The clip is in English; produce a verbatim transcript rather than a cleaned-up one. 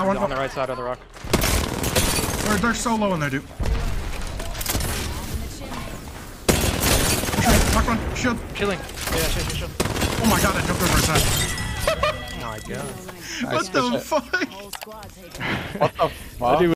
I want on the right side of the rock. They're, they're so low in there, dude. Knock one, shield. Chilling. Yeah, shield, shield, shield. Oh my god, I jumped over his head. Oh my god. What the fuck? What the fuck?